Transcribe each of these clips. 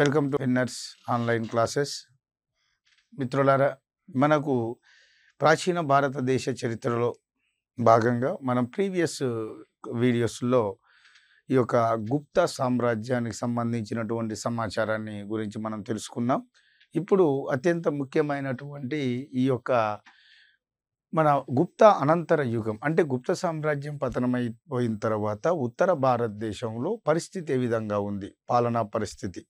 Welcome to winners online classes. మిత్రులారా, మనకు ప్రాచీన భారతదేశ చరిత్రలో భాగంగా మనం ప్రీవియస్ వీడియోస్లో ఈ యొక్క గుప్తా సామ్రాజ్యానికి సంబంధించినటువంటి సమాచారాన్ని గురించి మనం తెలుసుకున్నాం. ఇప్పుడు అత్యంత ముఖ్యమైనటువంటి ఈ యొక్క మన గుప్తా అనంతర యుగం, అంటే గుప్త సామ్రాజ్యం పతనమైపోయిన తర్వాత ఉత్తర భారతదేశంలో పరిస్థితి ఏ విధంగా ఉంది, పాలనా పరిస్థితి.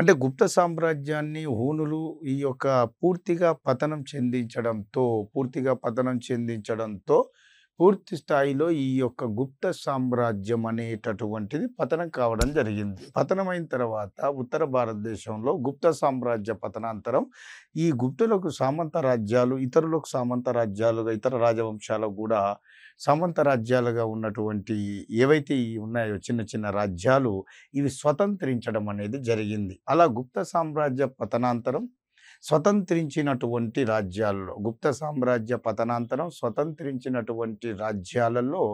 అంటే గుప్త సామ్రాజ్యాన్ని హూణులు ఈ యొక్క పూర్తిగా పతనం చెందించడంతో పూర్తి స్థాయిలో ఈ యొక్క గుప్త సామ్రాజ్యం అనేటటువంటిది పతనం కావడం జరిగింది. పతనమైన తర్వాత ఉత్తర భారతదేశంలో గుప్త సామ్రాజ్య పతనాంతరం ఈ గుప్తులకు సామంత రాజ్యాలు, ఇతరులకు సామంత రాజ్యాలుగా, ఇతర రాజవంశాలకు కూడా సామంత రాజ్యాలుగా ఉన్నటువంటి ఏవైతే ఉన్నాయో చిన్న చిన్న రాజ్యాలు, ఇవి స్వతంత్రించడం అనేది జరిగింది. అలా గుప్త సామ్రాజ్య పతనాంతరం స్వతంత్రించినటువంటి రాజ్యాల్లో, గుప్త సామ్రాజ్య పతనాంతరం స్వతంత్రించినటువంటి రాజ్యాలలో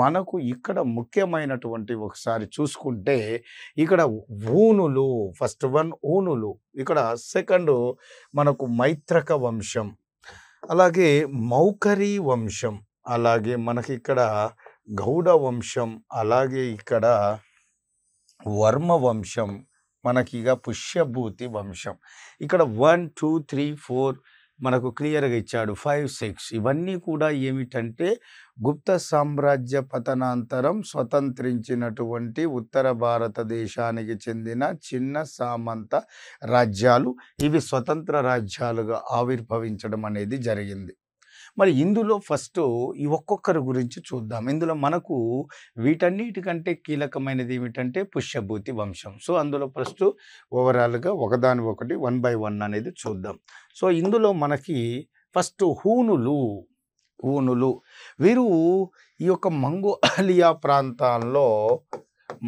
మనకు ఇక్కడ ముఖ్యమైనటువంటి ఒకసారి చూసుకుంటే ఇక్కడ ఊనులు, ఫస్ట్ వన్ ఊనులు, ఇక్కడ సెకండ్ మనకు మైత్రక వంశం, అలాగే మౌకరి వంశం, అలాగే మనకి ఇక్కడ గౌడ వంశం, అలాగే ఇక్కడ వర్మ వంశం, మనకి ఇక పుష్యభూతి వంశం. ఇక్కడ 1, 2, 3, 4 మనకు క్లియర్గా ఇచ్చాడు, 5, 6 ఇవన్నీ కూడా ఏమిటంటే గుప్త సామ్రాజ్య పతనాంతరం స్వతంత్రించినటువంటి ఉత్తర భారతదేశానికి చెందిన చిన్న సామంత రాజ్యాలు, ఇవి స్వతంత్ర రాజ్యాలుగా ఆవిర్భవించడం అనేది జరిగింది. మరి ఇందులో ఫస్ట్ ఈ ఒక్కొక్కరి గురించి చూద్దాం. ఇందులో మనకు వీటన్నిటికంటే కీలకమైనది ఏమిటంటే పుష్యభూతి వంశం. సో అందులో ఫస్ట్ ఓవరాల్గా ఒకదాని ఒకటి 1 by 1 అనేది చూద్దాం. సో ఇందులో మనకి ఫస్ట్ హూణులు వీరు ఈ యొక్క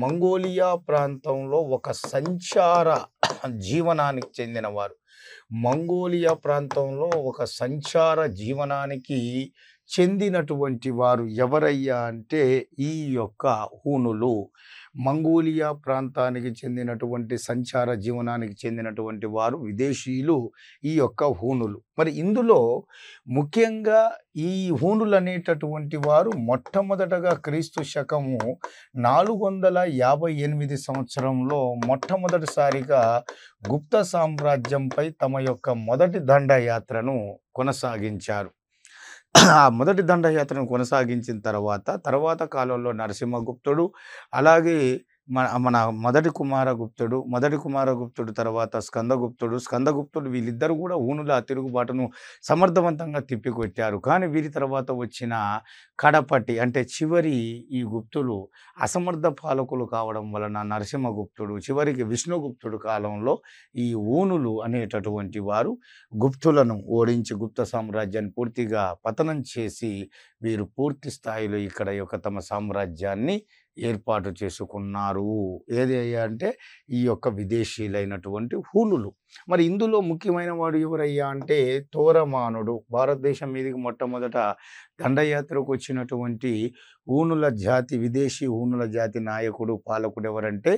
మంగోలియా ప్రాంతంలో ఒక సంచార జీవనానికి చెందినవారు. ఎవరయ్యా అంటే ఈ యొక్క హూణులు. మంగోలియా ప్రాంతానికి చెందినటువంటి సంచార జీవనానికి చెందినటువంటి వారు విదేశీయులు ఈ యొక్క హూణులు. మరి ఇందులో ముఖ్యంగా ఈ హూణులు అనేటటువంటి వారు మొట్టమొదటగా క్రీస్తుశకము 458 సంవత్సరంలో మొట్టమొదటిసారిగా గుప్త సామ్రాజ్యంపై తమ యొక్క మొదటి దండయాత్రను కొనసాగించారు. ఆ మొదటి దండయాత్రను కొనసాగించిన తర్వాత కాలంలో నరసింహగుప్తుడు, అలాగే మన మొదటి కుమారగుప్తుడు తర్వాత స్కందగుప్తుడు వీళ్ళిద్దరు కూడా ఊనుల తిరుగుబాటును సమర్థవంతంగా తిప్పికొట్టారు. కానీ వీరి తర్వాత వచ్చిన కడపటి, అంటే చివరి ఈ గుప్తులు అసమర్థ పాలకులు కావడం వలన నరసింహగుప్తుడు, చివరికి విష్ణుగుప్తుడు కాలంలో ఈ ఊనులు అనేటటువంటి వారు గుప్తులను ఓడించి గుప్త సామ్రాజ్యాన్ని పూర్తిగా పతనం చేసి వీరు పూర్తి స్థాయిలో ఇక్కడ యొక్క తమ సామ్రాజ్యాన్ని ఏర్పాటు చేసుకున్నారు. ఏది అంటే ఈ యొక్క విదేశీయులైనటువంటి హూణులు. మరి ఇందులో ముఖ్యమైన వాడు ఎవరయ్యా అంటే తోరమానుడు. భారతదేశం మీదకి మొట్టమొదట దండయాత్రకు వచ్చినటువంటి హూణుల జాతి, విదేశీ హూణుల జాతి నాయకుడు, పాలకుడు ఎవరంటే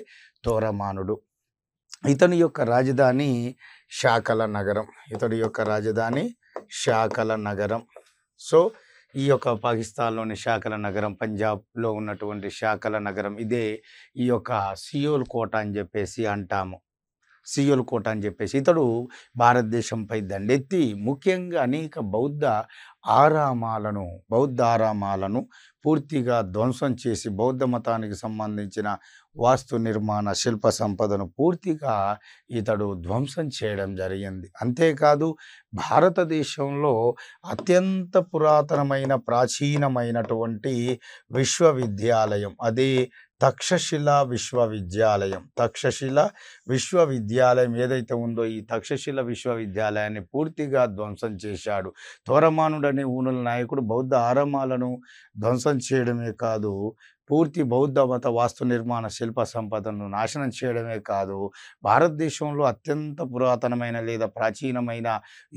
తోరమానుడు. ఇతని యొక్క రాజధాని శాకల నగరం. సో ఈ యొక్క పాకిస్తాన్లోని శాకల నగరం, పంజాబ్లో ఉన్నటువంటి శాకల నగరం, ఇదే ఈ యొక్క సియోల్ కోట అని చెప్పేసి అంటాము. ఇతడు భారతదేశంపై దండెత్తి ముఖ్యంగా అనేక బౌద్ధ ఆరామాలను పూర్తిగా ధ్వంసం చేసి బౌద్ధ మతానికి సంబంధించిన వాస్తు నిర్మాణ శిల్ప సంపదను పూర్తిగా ఇతడు ధ్వంసం చేయడం జరిగింది. అంతేకాదు, భారతదేశంలో అత్యంత పురాతనమైన ప్రాచీనమైనటువంటి విశ్వవిద్యాలయం, అదే తక్షశిల విశ్వవిద్యాలయం ఏదైతే ఉందో, ఈ తక్షశిల విశ్వవిద్యాలయాన్ని పూర్తిగా ధ్వంసం చేశాడు. తోరమానుడు అనే ఊనుల నాయకుడు బౌద్ధ ఆరామాలను ధ్వంసం చేయడమే కాదు, పూర్తి బౌద్ధ మత వాస్తు నిర్మాణ శిల్ప సంపదను నాశనం చేయడమే కాదు, భారతదేశంలో అత్యంత పురాతనమైన లేదా ప్రాచీనమైన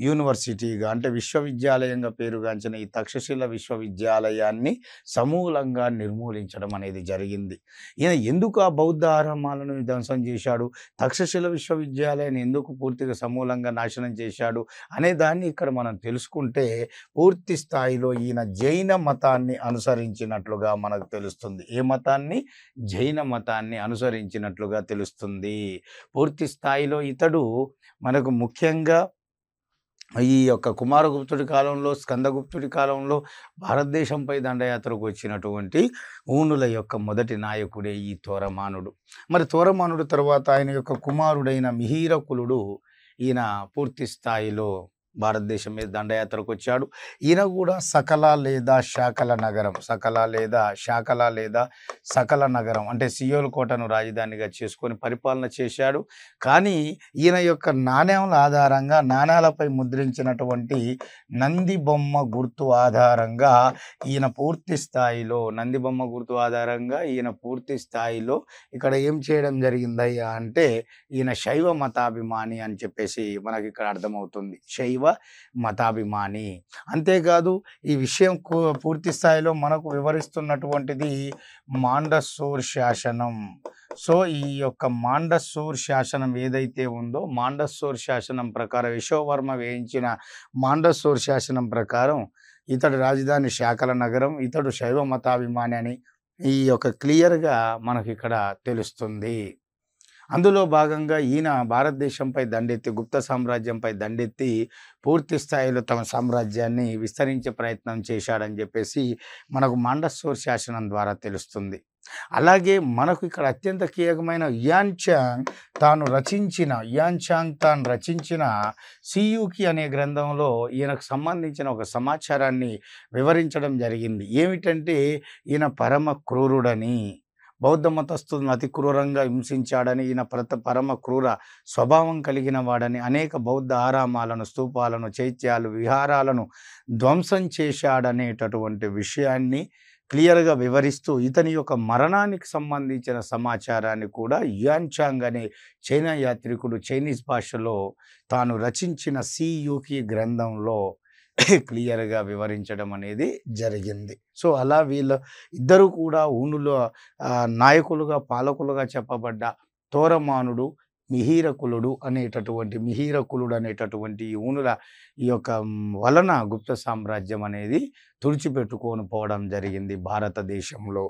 యూనివర్సిటీగా అంటే విశ్వవిద్యాలయంగా పేరుగాంచిన ఈ తక్షశిల విశ్వవిద్యాలయాన్ని సమూలంగా నిర్మూలించడం అనేది జరిగింది. ఈయన ఎందుకు ఆ బౌద్ధ ఆరామాలను ధ్వంసం చేశాడు, తక్షశిల విశ్వవిద్యాలయాన్ని ఎందుకు పూర్తిగా సమూలంగా నాశనం చేశాడు అనే దాన్ని ఇక్కడ మనం తెలుసుకుంటే పూర్తి స్థాయిలో ఈయన జైన మతాన్ని అనుసరించినట్లుగా మనకు తెలుస్తుంది. ఏ మతాన్ని? జైన మతాన్ని అనుసరించినట్లుగా తెలుస్తుంది పూర్తి స్థాయిలో. ఇతడు మనకు ముఖ్యంగా ఈ యొక్క కుమారగుప్తుడి కాలంలో, స్కందగుప్తుడి కాలంలో భారతదేశంపై దండయాత్రకు వచ్చినటువంటి ఊనుల యొక్క మొదటి నాయకుడే ఈ తోరమానుడు. మరి తోరమానుడు తర్వాత ఆయన యొక్క కుమారుడైన మిహీరకులుడు ఈయన పూర్తి స్థాయిలో భారతదేశం మీద దండయాత్రకు వచ్చాడు. ఈయన కూడా సకల లేదా శాకల నగరం అంటే సియోల్ కోటను రాజధానిగా చేసుకొని పరిపాలన చేశాడు. కానీ ఈయన యొక్క నాణ్యాల ఆధారంగా, నాణ్యాలపై ముద్రించినటువంటి నంది బొమ్మ గుర్తు ఆధారంగా ఈయన పూర్తి స్థాయిలో ఇక్కడ ఏం చేయడం జరిగిందయ్యా అంటే ఈయన శైవ మతాభిమాని అని చెప్పేసి మనకి ఇక్కడ అర్థమవుతుంది. శైవ మతాభిమాని. అంతేకాదు ఈ విషయం పూర్తి స్థాయిలో మనకు వివరిస్తున్నటువంటిది మాండసూర్ శాసనం. సో ఈ యొక్క మాండసూర్ శాసనం ఏదైతే ఉందో, మాండసూర్ శాసనం ప్రకారం, యశోవర్మ వేయించిన మాండసూర్ శాసనం ప్రకారం ఇతడు రాజధాని శాకల నగరం, ఇతడు శైవ మతాభిమాని అని ఈ యొక్క క్లియర్గా మనకి ఇక్కడ తెలుస్తుంది. అందులో భాగంగా ఈయన భారతదేశంపై దండెత్తి, గుప్త సామ్రాజ్యంపై దండెత్తి పూర్తి స్థాయిలో తమ సామ్రాజ్యాన్ని విస్తరించే ప్రయత్నం చేశాడని చెప్పేసి మనకు మాండసూర్ శాసనం ద్వారా తెలుస్తుంది. అలాగే మనకు ఇక్కడ అత్యంత కీలకమైన యాంచాంగ్ తాను రచించిన సియూకి అనే గ్రంథంలో ఈయనకు సంబంధించిన ఒక సమాచారాన్ని వివరించడం జరిగింది. ఏమిటంటే ఈయన పరమ క్రూరుడని, బౌద్ధ మతస్థులను అతి క్రూరంగా హింసించాడని, ఈయన పరమ క్రూర స్వభావం కలిగిన వాడని, అనేక బౌద్ధ ఆరామాలను, స్తూపాలను, చైత్యాలు, విహారాలను ధ్వంసం చేశాడనేటటువంటి విషయాన్ని క్లియర్గా వివరిస్తూ ఇతని యొక్క మరణానికి సంబంధించిన సమాచారాన్ని కూడా యాంచాంగ్ అనే చైనా యాత్రికుడు చైనీస్ భాషలో తాను రచించిన సియూకి గ్రంథంలో క్లియర్గా వివరించడం అనేది జరిగింది. సో అలా వీళ్ళ ఇద్దరు కూడా ఊనులో నాయకులుగా, పాలకులుగా చెప్పబడ్డ తోరమానుడు, మిహీరకులుడు అనేటటువంటి ఊనుల ఈ యొక్క వలన గుప్త సామ్రాజ్యం అనేది తుడిచిపెట్టుకొని పోవడం జరిగింది భారతదేశంలో.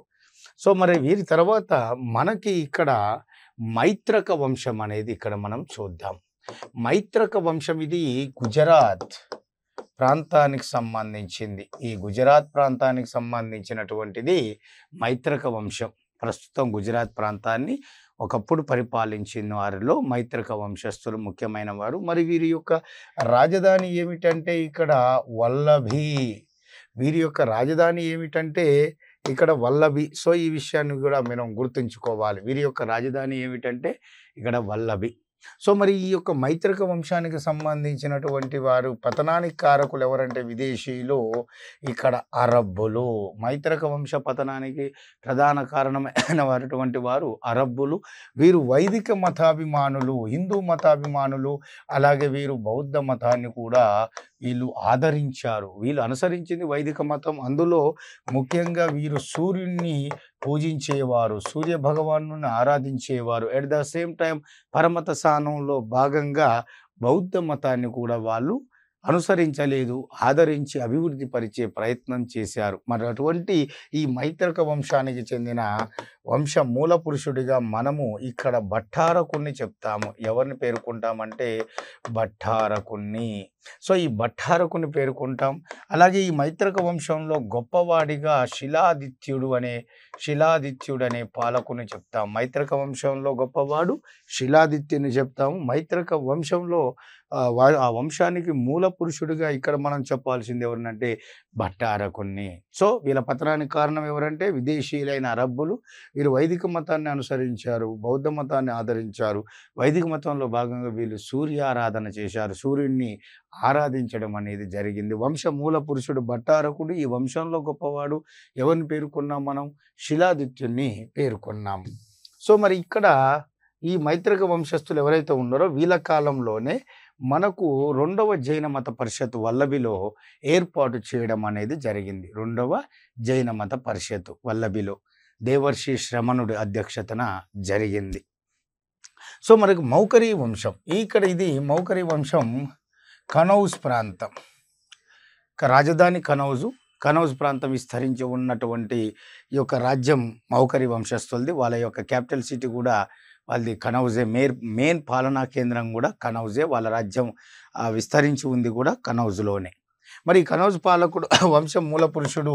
సో మరి వీరి తర్వాత మనకి ఇక్కడ మైత్రక వంశం అనేది ఇక్కడ మనం చూద్దాం. మైత్రక వంశం ఇది గుజరాత్ ప్రాంతానికి సంబంధించింది. ఈ గుజరాత్ ప్రాంతానికి సంబంధించినటువంటిది మైత్రక వంశం. ప్రస్తుతం గుజరాత్ ప్రాంతాన్ని ఒకప్పుడు పరిపాలించిన వారిలో మైత్రక వంశస్థులు ముఖ్యమైన వారు. మరి వీరి యొక్క రాజధాని ఏమిటంటే ఇక్కడ వల్లభి. సో ఈ విషయాన్ని కూడా మనం గుర్తుంచుకోవాలి. సో మరి ఈ యొక్క మైత్రక వంశానికి సంబంధించినటువంటి వారు పతనానికి కారకులు ఎవరంటే విదేశీయులు, ఇక్కడ అరబ్బులు. మైత్రక వంశ పతనానికి ప్రధాన కారణమైనటువంటి వారు అరబ్బులు. వీరు వైదిక మతాభిమానులు, హిందూ మతాభిమానులు. అలాగే వీరు బౌద్ధ మతాన్ని కూడా వీళ్ళు ఆదరించారు. వీళ్ళు అనుసరించింది వైదిక మతం. అందులో ముఖ్యంగా వీరు సూర్యుడిని పూజించేవారు, సూర్య భగవానుని ఆరాధించేవారు. ఎట్ ద సేమ్ టైం పరమత స్థానంలో భాగంగా బౌద్ధ మతాన్ని కూడా వాళ్ళు అనుసరించలేదు, ఆదరించి అభివృద్ధి పరిచే ప్రయత్నం చేశారు. మరి అటువంటి ఈ మైత్రక వంశానికి చెందిన వంశ మూల పురుషుడిగా మనము ఇక్కడ భట్టారకుణ్ణి చెప్తాము. ఎవరిని పేర్కొంటామంటే భట్టారకుణ్ణి. సో ఈ భట్టారకుణ్ణి పేర్కొంటాం. అలాగే ఈ మైత్రక వంశంలో గొప్పవాడిగా శిలాదిత్యుడు అనే పాలకుని చెప్తాం. మైత్రక వంశంలో గొప్పవాడు శిలాదిత్యుని చెప్తాము. మైత్రక వంశంలో వంశానికి మూల పురుషుడిగా ఇక్కడ మనం చెప్పాల్సింది ఎవరంటే భట్టారకుణ్ణి. సో వీళ్ళ పతనానికి కారణం ఎవరంటే విదేశీయులైన అరబ్బులు. వీరు వైదిక మతాన్ని అనుసరించారు, బౌద్ధ మతాన్ని ఆదరించారు. వైదిక మతంలో భాగంగా వీళ్ళు సూర్యారాధన చేశారు, సూర్యుడిని ఆరాధించడం అనేది జరిగింది. వంశ మూల పురుషుడు భట్టారకుడు. ఈ వంశంలో గొప్పవాడు ఎవరిని పేర్కొన్నాం? మనం శిలాదిత్యుణ్ణి పేర్కొన్నాం. సో మరి ఇక్కడ ఈ మైత్రక వంశస్థులు ఎవరైతే ఉన్నారో వీళ్ళ కాలంలోనే మనకు రెండవ జైన మత పరిషత్ వల్లభిలో ఏర్పాటు చేయడం అనేది జరిగింది. రెండవ జైన మత పరిషత్ వల్లభిలో దేవర్షి శ్రమణుడి అధ్యక్షతన జరిగింది. సో మనకు మౌకరి వంశం, ఇక్కడ ఇది మౌకరి వంశం కనౌజ్ ప్రాంతం, రాజధాని కనౌజు, కనౌజ్ ప్రాంతం విస్తరించి ఉన్నటువంటి ఈ యొక్క రాజ్యం మౌకరి వంశస్థులది. వాళ్ళ యొక్క క్యాపిటల్ సిటీ కూడా వాళ్ళది కనౌజే, మెయిన్ పాలనా కేంద్రం కూడా కనౌజే, వాళ్ళ రాజ్యం విస్తరించి ఉంది కూడా కనౌజ్లోనే. మరి కనౌజ్ పాలకుడు వంశం మూల పురుషుడు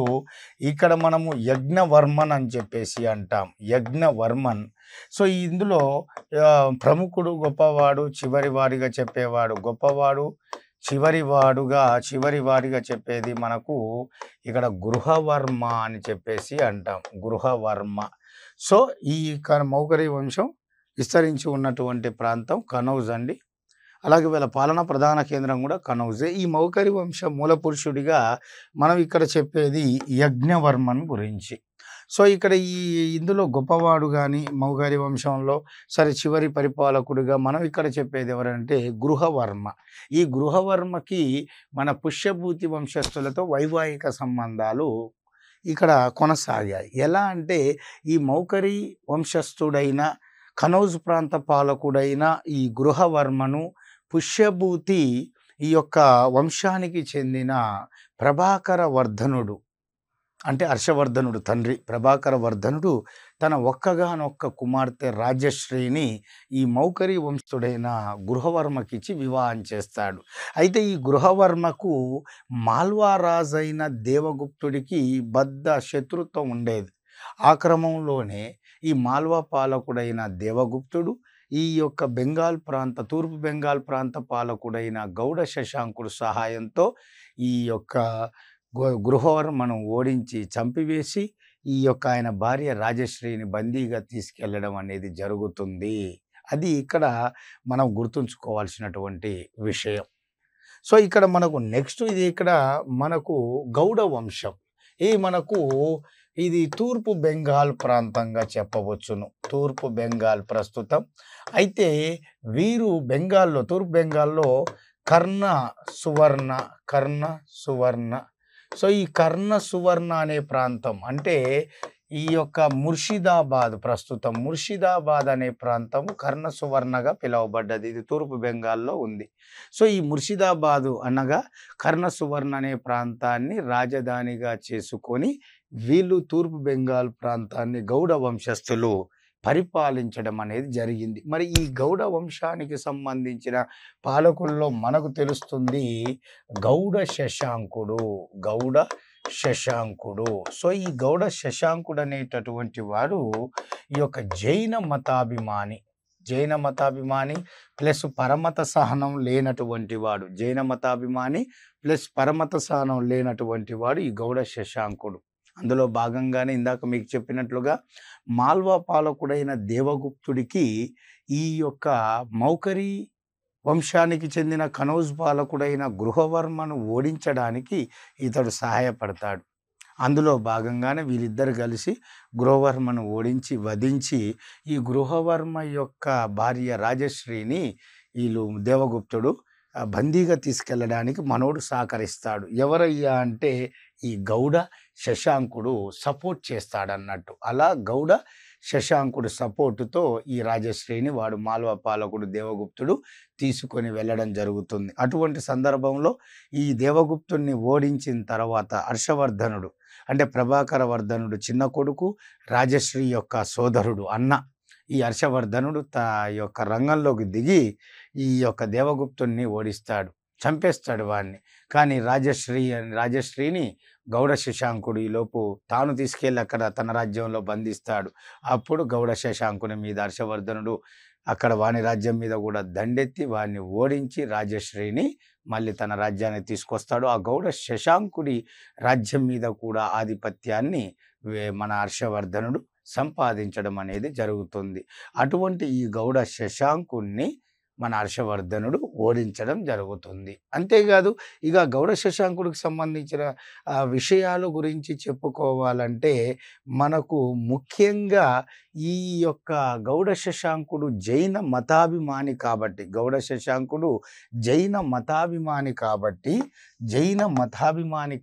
ఇక్కడ మనము యజ్ఞవర్మన్ అని చెప్పేసి అంటాం, యజ్ఞవర్మన్. సో ఇందులో ప్రముఖుడు, గొప్పవాడు, చివరివాడిగా చెప్పేవాడు, గొప్పవాడు చివరివాడిగా చెప్పేది మనకు ఇక్కడ గృహవర్మ అని చెప్పేసి అంటాం, గృహవర్మ. సో ఈ మౌకరి వంశం విస్తరించి ఉన్నటువంటి ప్రాంతం కనౌజ్ అండి. అలాగే వీళ్ళ పాలనా ప్రధాన కేంద్రం కూడా కనౌజే. ఈ మౌకరి వంశ మూల పురుషుడిగా మనం ఇక్కడ చెప్పేది యజ్ఞవర్మన్ గురించి. సో ఇక్కడ ఈ ఇందులో గొప్పవాడు కానీ మౌకరి వంశంలో సరే చివరి పరిపాలకుడిగా మనం ఇక్కడ చెప్పేది ఎవరంటే గృహవర్మ. ఈ గృహవర్మకి మన పుష్యభూతి వంశస్థులతో వైవాహిక సంబంధాలు ఇక్కడ కొనసాగాయి. ఎలా అంటే ఈ మౌకరి వంశస్థుడైన కనౌజ్ ప్రాంత పాలకుడైన ఈ గృహవర్మను పుష్యభూతి ఈ యొక్క వంశానికి చెందిన ప్రభాకర వర్ధనుడు, అంటే హర్షవర్ధనుడు తండ్రి ప్రభాకర వర్ధనుడు తన ఒక్కగానొక్క కుమార్తె రాజశ్రీని ఈ మౌకరి వంశస్థుడైన గృహవర్మకిచ్చి వివాహం చేస్తాడు. అయితే ఈ గృహవర్మకు మాల్వా రాజైన దేవగుప్తుడికి బద్ధ శత్రుత్వం ఉండేది. ఆ క్రమంలోనే ఈ మాల్వా పాలకుడైన దేవగుప్తుడు ఈ యొక్క బెంగాల్ ప్రాంత, తూర్పు బెంగాల్ ప్రాంత పాలకుడైన గౌడ శశాంకుడు సహాయంతో ఈ యొక్క గృహవర్మను ఓడించి చంపివేసి ఈ యొక్క ఆయన భార్య రాజశ్రీని బందీగా తీసుకెళ్లడం అనేది జరుగుతుంది. అది ఇక్కడ మనం గుర్తుంచుకోవాల్సినటువంటి విషయం. సో ఇక్కడ మనకు నెక్స్ట్ ఇది ఇక్కడ మనకు గౌడ వంశం. ఇది మనకు ఇది తూర్పు బెంగాల్ ప్రాంతంగా చెప్పవచ్చును, తూర్పు బెంగాల్ ప్రస్తుతం. అయితే వీరు బెంగాల్లో, తూర్పు బెంగాల్లో కర్ణ సువర్ణ. సో ఈ కర్ణ సువర్ణ అనే ప్రాంతం అంటే ఈ యొక్క ముర్షిదాబాద్, ప్రస్తుతం ముర్షిదాబాద్ అనే ప్రాంతం కర్ణ సువర్ణగా పిలువబడ్డది. ఇది తూర్పు బెంగాల్లో ఉంది. సో ఈ ముర్షిదాబాదు అనగా కర్ణ సువర్ణ అనే ప్రాంతాన్ని రాజధానిగా చేసుకొని వీళ్ళు తూర్పు బెంగాల్ ప్రాంతాన్ని గౌడ వంశస్థులు పరిపాలించడం అనేది జరిగింది. మరి ఈ గౌడ వంశానికి సంబంధించిన పాలకుల్లో మనకు తెలుస్తుంది గౌడ శశాంకుడు. సో ఈ గౌడ శశాంకుడు అనేటటువంటి వారు ఈ యొక్క జైన మతాభిమాని ప్లస్ పరమత సహనం లేనటువంటి వాడు, ఈ గౌడ శశాంకుడు. అందులో భాగంగానే ఇందాక మీకు చెప్పినట్లుగా మాల్వా పాలకుడైన దేవగుప్తుడికి ఈ యొక్క మౌకరి వంశానికి చెందిన కనౌజ్ పాలకుడైన గృహవర్మను ఓడించడానికి ఇతడు సహాయపడతాడు. అందులో భాగంగానే వీరిద్దరు కలిసి గృహవర్మను వధించి ఈ గృహవర్మ యొక్క భార్య రాజశ్రీని వీళ్ళు దేవగుప్తుడు బందీగా తీసుకెళ్ళడానికి మనోడు సహకరిస్తాడు. ఎవరయ్యా అంటే ఈ గౌడ శశాంకుడు సపోర్ట్ చేస్తాడన్నట్టు. అలా గౌడ శశాంకుడు సపోర్టుతో ఈ రాజశ్రీని వాడు మాల్వా పాలకుడు దేవగుప్తుడు తీసుకొని వెళ్ళడం జరుగుతుంది. అటువంటి సందర్భంలో ఈ దేవగుప్తుడిని ఓడించిన తర్వాత హర్షవర్ధనుడు, అంటే ప్రభాకర వర్ధనుడు చిన్న కొడుకు, రాజశ్రీ యొక్క సోదరుడు అన్న ఈ హర్షవర్ధనుడు తా యొక్క రంగంలోకి దిగి ఈ యొక్క దేవగుప్తుడిని ఓడిస్తాడు, చంపేస్తాడు వాడిని. కానీ రాజశ్రీని గౌడ శశాంకుడు ఈలోపు తాను తీసుకెళ్ళి అక్కడ తన రాజ్యంలో బంధిస్తాడు. అప్పుడు గౌడ శశాంకుని మీద హర్షవర్ధనుడు అక్కడ వాని రాజ్యం మీద కూడా దండెత్తి వాని ఓడించి రాజశ్రీని మళ్ళీ తన రాజ్యాన్ని తీసుకొస్తాడు. ఆ గౌడ శశాంకుడి రాజ్యం మీద కూడా ఆధిపత్యాన్ని మన హర్షవర్ధనుడు సంపాదించడం అనేది జరుగుతుంది. అటువంటి ఈ గౌడ శశాంకుణ్ణి మన హర్షవర్ధనుడు ఓడించడం జరుగుతుంది. అంతేకాదు ఇక గౌడ శశాంకుడికి సంబంధించిన విషయాల గురించి చెప్పుకోవాలంటే మనకు ముఖ్యంగా ఈ యొక్క గౌడ శశాంకుడు జైన మతాభిమాని కాబట్టి, గౌడ శశాంకుడు జైన మతాభిమాని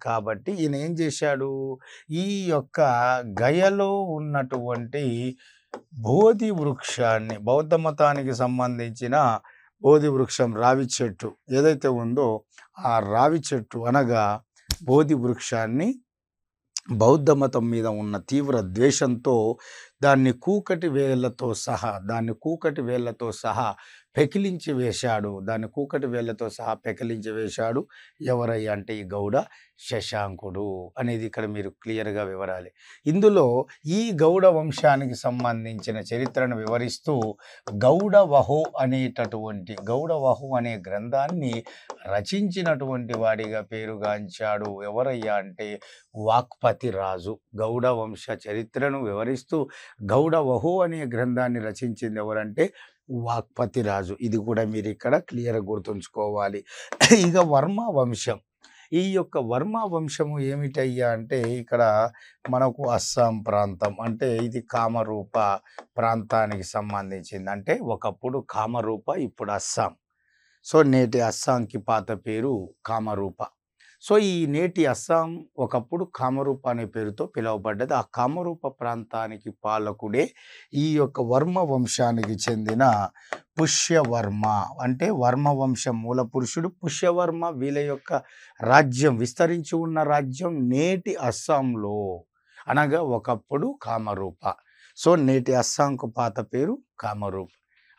కాబట్టి ఈయన ఏం చేశాడు, ఈ యొక్క గయలో ఉన్నటువంటి బోధి వృక్షాన్ని, బౌద్ధ మతానికి సంబంధించిన బోధి వృక్షం రావి చెట్టు ఏదైతే ఉందో ఆ రావి చెట్టు అనగా బోధి వృక్షాన్ని బౌద్ధ మతం మీద ఉన్న తీవ్ర ద్వేషంతో దాన్ని కూకటి వేళ్లతో సహా పెకిలించి వేశాడు. ఎవరయ్య అంటే ఈ గౌడ శశాంకుడు అనేది ఇక్కడ మీరు క్లియర్గా వివరాలి. ఇందులో ఈ గౌడ వంశానికి సంబంధించిన చరిత్రను వివరిస్తూ గౌడవహో అనేటటువంటి అనే గ్రంథాన్ని రచించినటువంటి వాడిగా పేరుగాంచాడు. ఎవరయ్యా అంటే వాక్పతి రాజు. గౌడ వంశ చరిత్రను వివరిస్తూ గౌడవహో అనే గ్రంథాన్ని రచించింది ఎవరంటే వాక్పతి రాజు. ఇది కూడా మీరు ఇక్కడ క్లియర్గా గుర్తుంచుకోవాలి. ఇక వర్మ వంశం, ఈ యొక్క వర్మ వంశము ఏమిటయ్యా అంటే ఇక్కడ మనకు అస్సాం ప్రాంతం, అంటే ఇది కామరూప ప్రాంతానికి సంబంధించింది. అంటే ఒకప్పుడు కామరూప, ఇప్పుడు అస్సాం. సో నేటి అస్సాంకి పాత పేరు కామరూప. సో ఈ నేటి అస్సాం ఒకప్పుడు కామరూప అనే పేరుతో పిలువబడ్డది. ఆ కామరూప ప్రాంతానికి పాలకుడే ఈ యొక్క వర్మ వంశానికి చెందిన పుష్యవర్మ. అంటే వర్మ వంశం మూల పురుషుడు పుష్యవర్మ. వీళ్ళ యొక్క రాజ్యం, విస్తరించి ఉన్న రాజ్యం నేటి అస్సాంలో, అనగా ఒకప్పుడు కామరూప. సో నేటి అస్సాంకు పాత పేరు కామరూప.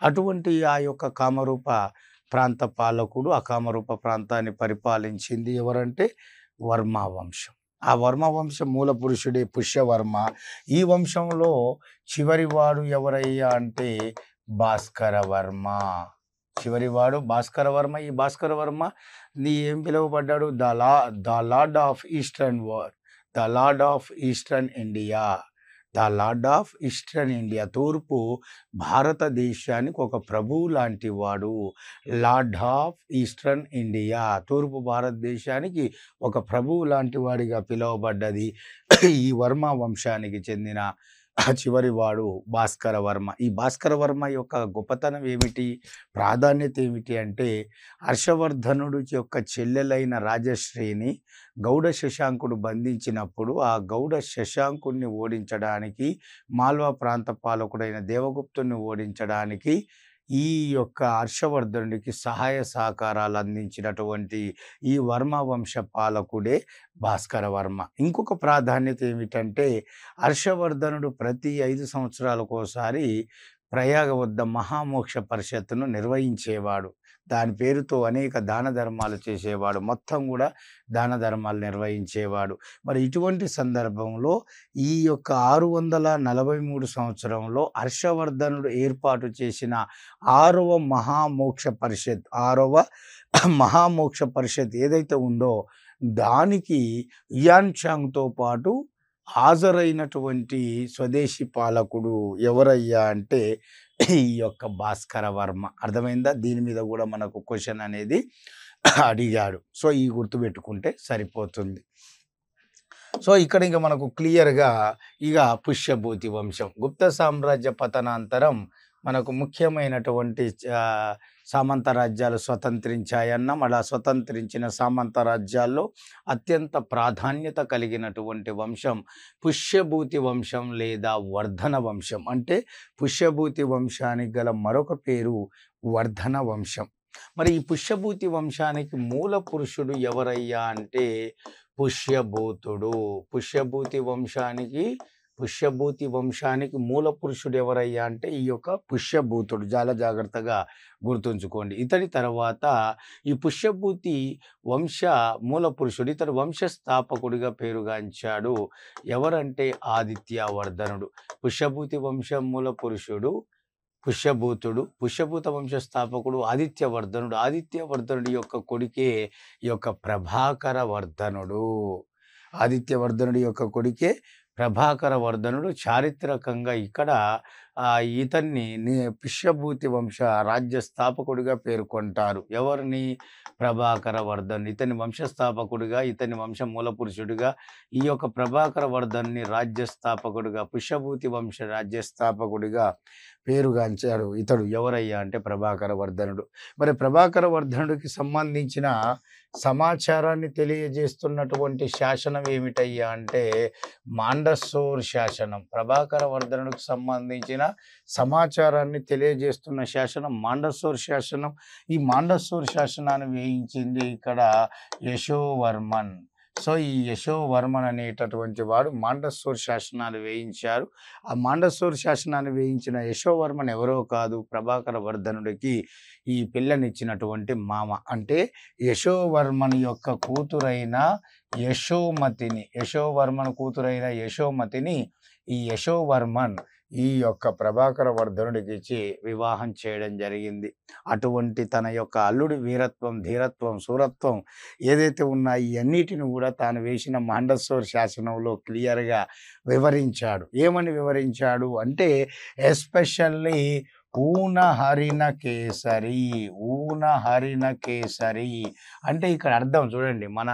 అటువంటి ఆ యొక్క కామరూప ప్రాంత పాలకుడు, ఆ కామరూప ప్రాంతాన్ని పరిపాలించింది ఎవరంటే వర్మ వంశం. ఆ వర్మ వంశం మూల పురుషుడే పుష్యవర్మ. ఈ వంశంలో చివరివాడు ఎవరయ్యా అంటే భాస్కర వర్మ. ఈ భాస్కర వర్మ ఏం పిలువబడ్డాడు? The lord of eastern India. తూర్పు భారతదేశానికి ఒక ప్రభువు లాంటి వాడు. పిలువబడ్డది ఈ వర్మ వంశానికి చెందిన చివరివాడు భాస్కర వర్మ. ఈ భాస్కర వర్మ యొక్క గొప్పతనం ఏమిటి, ప్రాధాన్యత ఏమిటి అంటే హర్షవర్ధనుడి యొక్క చెల్లెలైన రాజశ్రీని గౌడ శశాంకుడు బంధించినప్పుడు ఆ గౌడ శశాంకుడిని ఓడించడానికి, మాల్వా ప్రాంత పాలకుడైన దేవగుప్తుని ఓడించడానికి ఈ యొక్క హర్షవర్ధనుడికి సహాయ సహకారాలు అందించినటువంటి ఈ వర్మ వంశ పాలకుడే భాస్కర వర్మ. ఇంకొక ప్రాధాన్యత ఏమిటంటే హర్షవర్ధనుడు ప్రతి 5 సంవత్సరాలకోసారి ప్రయాగ వద్ద మహామోక్ష పరిషత్తును నిర్వహించేవాడు. దాని పేరుతో అనేక దాన ధర్మాలు చేసేవాడు, మొత్తం కూడా దాన ధర్మాలు నిర్వహించేవాడు. మరి ఇటువంటి సందర్భంలో ఈ యొక్క 643 సంవత్సరంలో హర్షవర్ధనుడు ఏర్పాటు చేసిన 6వ మహామోక్ష పరిషత్ ఏదైతే ఉందో దానికి యాన్చాంగ్తో పాటు హాజరైనటువంటి స్వదేశీ పాలకుడు ఎవరయ్యా అంటే ఈ యొక్క భాస్కర వర్మ. అర్థమైందా? దీని మీద కూడా మనకు క్వశ్చన్ అనేది అడిగాడు. సో ఈ గుర్తుపెట్టుకుంటే సరిపోతుంది. సో ఇక్కడ ఇంకా మనకు క్లియర్గా ఇక పుష్యభూతి వంశం. గుప్త సామ్రాజ్య పతనాంతరం మనకు ముఖ్యమైనటువంటి సామంత రాజ్యాలు స్వతంత్రించాయన్నాం. అలా స్వతంత్రించిన సామంత రాజ్యాల్లో అత్యంత ప్రాధాన్యత కలిగినటువంటి వంశం పుష్యభూతి వంశం లేదా వర్ధన వంశం. అంటే పుష్యభూతి వంశానికి గల మరొక పేరు వర్ధన వంశం. మరి ఈ పుష్యభూతి వంశానికి మూల పురుషుడు ఎవరయ్యా అంటే పుష్యభూతుడు. పుష్యభూతి వంశానికి మూల పురుషుడు ఎవరయ్యా అంటే ఈ యొక్క పుష్యభూతుడు. చాలా జాగ్రత్తగా గుర్తుంచుకోండి. ఇతడి తర్వాత ఈ పుష్యభూతి వంశ మూల పురుషుడు, ఇతడు వంశస్థాపకుడిగా పేరుగాంచాడు. ఎవరంటే ఆదిత్య వర్ధనుడు. పుష్యభూతి వంశ మూల పురుషుడు పుష్యభూతుడు, పుష్యభూత వంశస్థాపకుడు ఆదిత్యవర్ధనుడు, ఆదిత్యవర్ధనుడి యొక్క కొడుకే ఈ యొక్క ప్రభాకర వర్ధనుడు. ఆదిత్యవర్ధనుడి యొక్క కొడుకే ప్రభాకర వర్ధనుడు. చారిత్రకంగా ఇక్కడ ఇతన్ని పుష్యభూతి వంశ రాజ్యస్థాపకుడిగా పేర్కొంటారు. ఎవరిని? ప్రభాకర వర్ధన్. ఇతని వంశస్థాపకుడిగా, ఇతని వంశ మూలపురుషుడిగా, ఈ యొక్క ప్రభాకర వర్ధన్ని రాజ్యస్థాపకుడిగా, పుష్యభూతి వంశ రాజ్యస్థాపకుడిగా పేరుగాంచాడు. ఇతడు ఎవరయ్యా అంటే ప్రభాకర వర్ధనుడు. మరి ప్రభాకర వర్ధనుడికి సంబంధించిన సమాచారాన్ని తెలియజేస్తున్నటువంటి శాసనం ఏమిటయ్యా అంటే మండసూర్ శాసనం. ప్రభాకర వర్ధనుడికి సంబంధించిన సమాచారాన్ని తెలియజేస్తున్న శాసనం మండసూర్ శాసనం. ఈ మండసూర్ శాసనాన్ని వేయించింది ఇక్కడ యశోవర్మన్. సో ఈ యశోవర్మన్ అనేటటువంటి వాడు మండసూర్ శాసనాన్ని వేయించారు. ఆ మండసూర్ శాసనాన్ని వేయించిన యశోవర్మన్ ఎవరో కాదు, ప్రభాకర వర్ధనుడికి ఈ పిల్లనిచ్చినటువంటి మామ, అంటే యశోవర్మన్ యొక్క కూతురైన యశోమతిని, యశోవర్మన్ కూతురైన యశోమతిని ఈ యశోవర్మన్ ఈ యొక్క ప్రభాకర వర్ధనుడికి ఇచ్చి వివాహం చేయడం జరిగింది. అటువంటి తన యొక్క అల్లుడి వీరత్వం, ధీరత్వం, శూరత్వం ఏదైతే ఉన్నాయో ఇవన్నిటిని కూడా తాను వేసిన మండసూర్ శాసనంలో క్లియర్గా వివరించాడు. ఏమని వివరించాడు అంటే ఎస్పెషల్లీ ఊన హరిణ కేసరి. అంటే ఇక్కడ అర్థం చూడండి, మన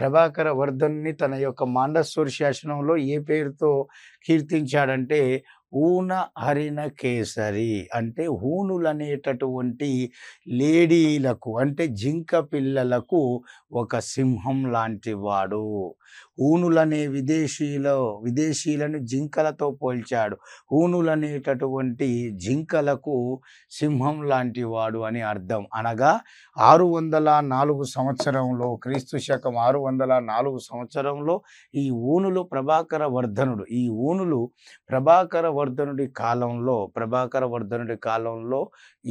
ప్రభాకర వర్ధన్ని తన యొక్క మండసూర్ శాసనంలో ఏ పేరుతో కీర్తించాడంటే ఊన హరిణ కేసరి. అంటే హూనులనేటటువంటి లేడీలకు, అంటే జింక పిల్లలకు ఒక సింహం లాంటి వాడు. హూనులనే విదేశీలను జింకలతో పోల్చాడు. హూనులనేటటువంటి జింకలకు సింహం లాంటి వాడు అని అర్థం. అనగా 604 సంవత్సరంలో, క్రీస్తుశకం 604 సంవత్సరంలో ఈ ఊనులు ప్రభాకర వర్ధనుడు, ఈ ఊనులు ప్రభాకర వర్ధనుడి కాలంలో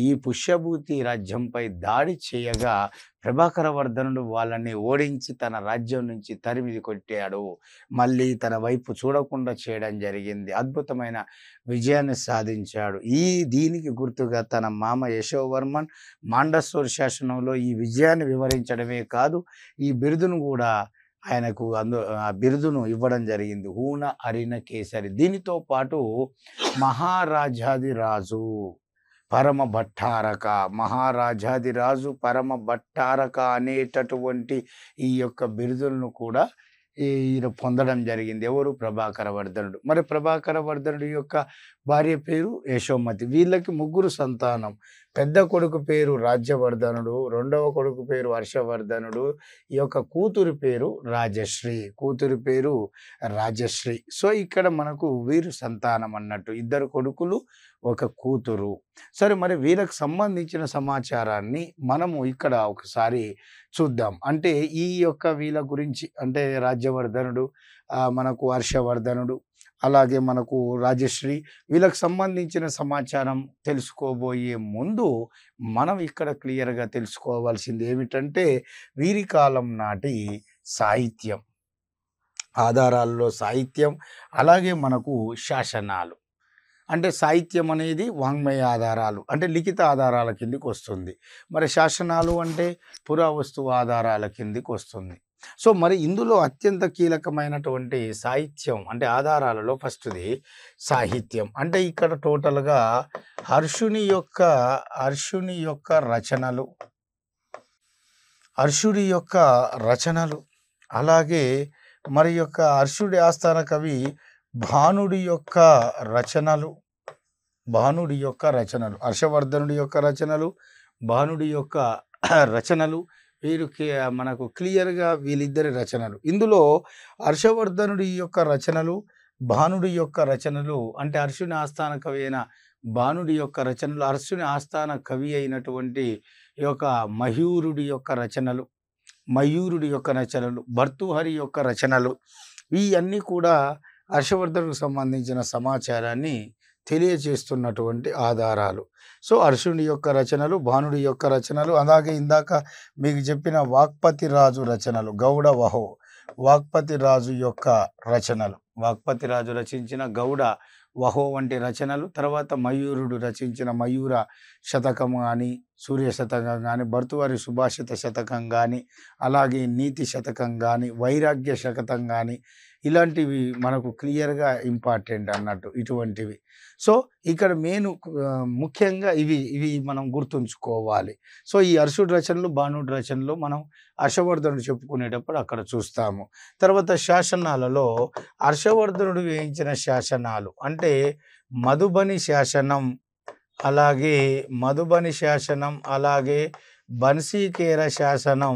ఈ పుష్యభూతి రాజ్యంపై దాడి చేయగా ప్రభాకర వర్ధనుడు వాళ్ళని ఓడించి తన రాజ్యం నుంచి తరిమిది కొట్టాడు. మళ్ళీ తన వైపు చూడకుండా చేయడం జరిగింది. అద్భుతమైన విజయాన్ని సాధించాడు. దీనికి గుర్తుగా తన మామ యశోవర్మన్ మండసూర్ శాసనంలో ఈ విజయాన్ని వివరించడమే కాదు, ఈ బిరుదును కూడా ఆయనకు ఆ బిరుదును ఇవ్వడం జరిగింది, ఊన హరిణ కేసరి. దీనితో పాటు మహారాజాదిరాజు పరమ భట్టారక, మహారాజాదిరాజు పరమ భట్టారక అనేటటువంటి ఈ యొక్క బిరుదులను కూడా ఈయన పొందడం జరిగింది. ఎవరు? ప్రభాకర వర్ధనుడు. మరి ప్రభాకర వర్ధనుడు యొక్క భార్య పేరు యశోమతి. వీళ్ళకి 3 సంతానం. పెద్ద కొడుకు పేరు రాజ్యవర్ధనుడు, రెండవ కొడుకు పేరు హర్షవర్ధనుడు, ఈ యొక్క కూతురి పేరు రాజశ్రీ. సో ఇక్కడ మనకు వీరు సంతానం అన్నట్టు, 2 కొడుకులు 1 కూతురు. సరే, మరి వీళ్ళకి సంబంధించిన సమాచారాన్ని మనము ఇక్కడ ఒకసారి చూద్దాం. అంటే ఈ యొక్క వీళ్ళ గురించి, అంటే రాజ్యవర్ధనుడు, మనకు హర్షవర్ధనుడు, అలాగే మనకు రాజశ్రీ, వీళ్ళకి సంబంధించిన సమాచారం తెలుసుకోబోయే ముందు మనం ఇక్కడ క్లియర్గా తెలుసుకోవాల్సింది ఏమిటంటే వీరి కాలం నాటి సాహిత్యం, ఆధారాల్లో సాహిత్యం, అలాగే మనకు శాసనాలు. అంటే సాహిత్యం అనేది వాంగ్మయ ఆధారాలు, అంటే లిఖిత ఆధారాల కిందికి వస్తుంది. మరి శాసనాలు అంటే పురావస్తువు ఆధారాల కిందికి వస్తుంది. సో మరి ఇందులో అత్యంత కీలకమైనటువంటి సాహిత్యం, అంటే ఆధారాలలో ఫస్ట్ది సాహిత్యం. అంటే ఇక్కడ టోటల్గా హర్షుడి యొక్క రచనలు, అలాగే మరి యొక్క హర్షుడి ఆస్థాన కవి భానుడి యొక్క రచనలు, హర్షవర్ధనుడి యొక్క రచనలు, భానుడి యొక్క రచనలు, వీరికి మనకు క్లియర్గా వీళ్ళిద్దరి రచనలు. ఇందులో హర్షవర్ధనుడి యొక్క రచనలు, భానుడి యొక్క రచనలు, అంటే అర్షుని ఆస్థాన కవి అయిన భానుడి యొక్క రచనలు, అర్షుని ఆస్థాన కవి అయినటువంటి యొక్క మయూరుడి యొక్క రచనలు, భర్తృహరి యొక్క రచనలు, ఇవన్నీ కూడా హర్షవర్ధనుడికి సంబంధించిన సమాచారాన్ని తెలియజేస్తున్నటువంటి ఆధారాలు. సో అర్షుని యొక్క రచనలు, భానుడి యొక్క రచనలు, అలాగే ఇందాక మీకు చెప్పిన వాక్పతిరాజు రచనలు, వాక్పతిరాజు రచించిన గౌడ వహో వంటి రచనలు, తర్వాత మయూరుడు రచించిన మయూర శతకం కానీ, సూర్య శతకం కానీ, భర్తృహరి సుభాషిత శతకం కానీ, అలాగే నీతి శతకం కానీ, వైరాగ్య శతకం కానీ, ఇలాంటివి మనకు క్లియర్గా ఇంపార్టెంట్ అన్నట్టు ఇటువంటివి. సో ఇక్కడ మెయిన్ ముఖ్యంగా ఇవి మనం గుర్తుంచుకోవాలి. సో ఈ హర్షుడి రచనలు, భానుడి రచనలు మనం హర్షవర్ధనుడు చెప్పుకునేటప్పుడు అక్కడ చూస్తాము. తర్వాత శాసనాలలో హర్షవర్ధనుడు వేయించిన శాసనాలు అంటే మధుబని శాసనం, అలాగే బన్సీకేర శాసనం,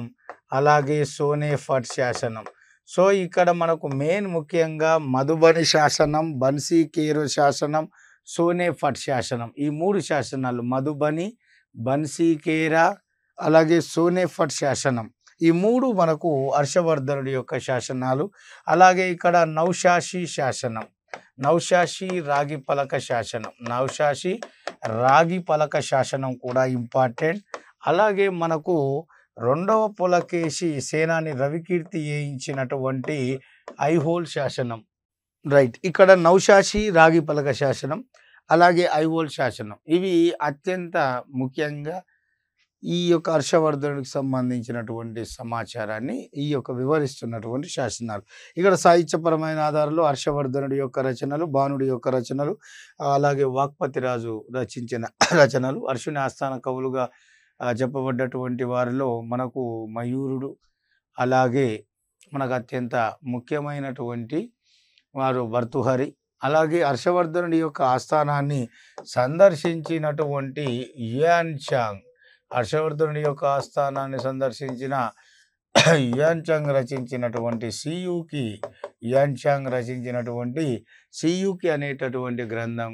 అలాగే సోనేఫట్ శాసనం. సో ఇక్కడ మనకు మెయిన్ ముఖ్యంగా మధుబని శాసనం, బన్సీకేరు శాసనం, సోనేఫట్ శాసనం, ఈ మూడు శాసనాలు మధుబని, బన్సీకేర, అలాగే సోనేఫట్ శాసనం, ఈ మూడు మనకు హర్షవర్ధనుడి యొక్క శాసనాలు. అలాగే ఇక్కడ నౌషాషి శాసనం, నౌషాషి రాగి పలక శాసనం కూడా ఇంపార్టెంట్. అలాగే మనకు రెండవ పులకేశి సేనాని రవికీర్తి వేయించినటువంటి ఐహోల్ శాసనం, రైట్. ఇక్కడ నౌషాషి రాగి పలక శాసనం, అలాగే ఐహోల్ శాసనం, ఇవి అత్యంత ముఖ్యంగా ఈ యొక్క హర్షవర్ధనుడికి సంబంధించినటువంటి సమాచారాన్ని ఈ యొక్క వివరిస్తున్నటువంటి శాసనాలు. ఇక్కడ సాహిత్యపరమైన ఆధారాలు హర్షవర్ధనుడి యొక్క రచనలు, భానుడి యొక్క రచనలు, అలాగే వాక్పతిరాజు రచించిన రచనలు. అర్షుని ఆస్థాన కవులుగా చెప్పబడ్డటువంటి వారిలో మనకు మయూరుడు, అలాగే మనకు అత్యంత ముఖ్యమైనటువంటి వారు భర్తృహరి, అలాగే హర్షవర్ధనుడి యొక్క ఆస్థానాన్ని సందర్శించినటువంటి యుయాన్షాంగ్, హర్షవర్ధనుడి యొక్క ఆస్థానాన్ని సందర్శించిన యుయాన్షాంగ్ రచించినటువంటి సియుకి అనేటటువంటి గ్రంథం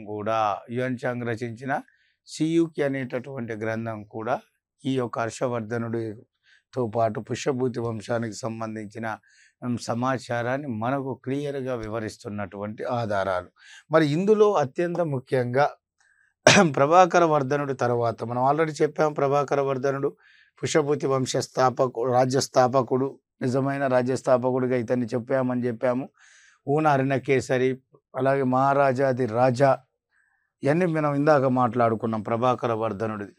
కూడా, ఈ యొక్క హర్షవర్ధనుడితో పాటు పుష్యభూతి వంశానికి సంబంధించిన సమాచారాన్ని మనకు క్లియర్గా వివరిస్తున్నటువంటి ఆధారాలు. మరి ఇందులో అత్యంత ముఖ్యంగా ప్రభాకర వర్ధనుడు తర్వాత మనం ఆల్రెడీ చెప్పాం, ప్రభాకర వర్ధనుడు పుష్యభూతి రాజ్యస్థాపకుడు, నిజమైన రాజ్యస్థాపకుడిగా ఇతన్ని చెప్పామని చెప్పాము. ఊన అరుణకేసరి, అలాగే మహారాజాది రాజా, ఇవన్నీ మనం ఇందాక మాట్లాడుకున్నాం ప్రభాకర వర్ధనుడిది.